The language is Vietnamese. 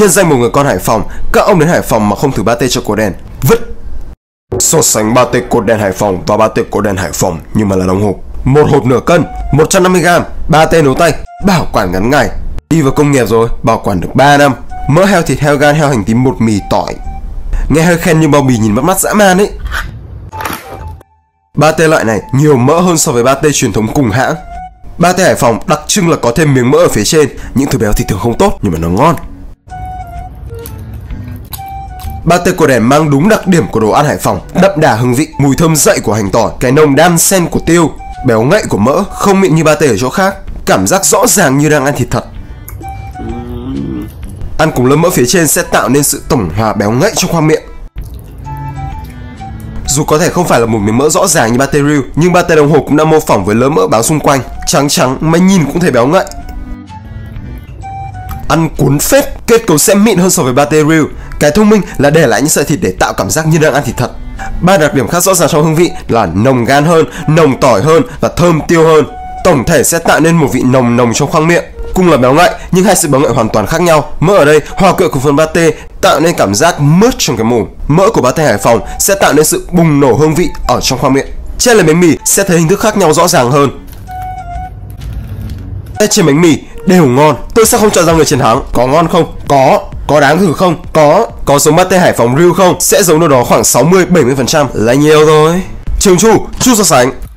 Nhân danh một người con Hải Phòng, các ông đến Hải Phòng mà không thử pate chợ cột đèn, vứt. So sánh pate cột đèn Hải Phòng và pate cột đèn Hải Phòng nhưng mà là đóng hộp. Một hộp nửa cân, 150g, pate nấu tay, bảo quản ngắn ngày. Đi vào công nghiệp rồi, bảo quản được 3 năm. Mỡ heo, thịt heo, gan heo, hành tím, bột mì, tỏi. Nghe hơi khen nhưng bao bì nhìn mắt dã man ấy. Pate loại này nhiều mỡ hơn so với pate truyền thống cùng hãng. Pate Hải Phòng đặc trưng là có thêm miếng mỡ ở phía trên. Những thứ béo thì thường không tốt nhưng mà nó ngon. Pate cột đèn mang đúng đặc điểm của đồ ăn Hải Phòng, đậm đà hương vị, mùi thơm dậy của hành tỏi, cái nồng đan sen của tiêu, béo ngậy của mỡ, không mịn như pate ở chỗ khác, cảm giác rõ ràng như đang ăn thịt thật. Ăn cùng lớp mỡ phía trên sẽ tạo nên sự tổng hòa béo ngậy trong khoang miệng. Dù có thể không phải là một miếng mỡ rõ ràng như pate riêu, nhưng pate đồng hồ cũng đã mô phỏng với lớp mỡ báo xung quanh, trắng trắng mà nhìn cũng thấy béo ngậy. Ăn cuốn phết, kết cấu sẽ mịn hơn so với pate riêu. Cái thông minh là để lại những sợi thịt để tạo cảm giác như đang ăn thịt thật. Ba đặc điểm khác rõ ràng trong hương vị là nồng gan hơn, nồng tỏi hơn và thơm tiêu hơn. Tổng thể sẽ tạo nên một vị nồng trong khoang miệng. Cùng là béo ngậy nhưng hai sự béo ngậy hoàn toàn khác nhau. Mỡ ở đây hòa quyện cùng phần pate tạo nên cảm giác mướt trong cái mồm. Mỡ của pate Hải Phòng sẽ tạo nên sự bùng nổ hương vị ở trong khoang miệng. Trên là bánh mì sẽ thấy hình thức khác nhau rõ ràng hơn. Trên bánh mì đều ngon, tôi sẽ không chọn ra người chiến thắng. Có ngon không? Có đáng thử không? Có giống pate Hải Phòng riêu không? Sẽ giống đâu đó khoảng 60-70% là nhiều rồi. Trường True so sánh.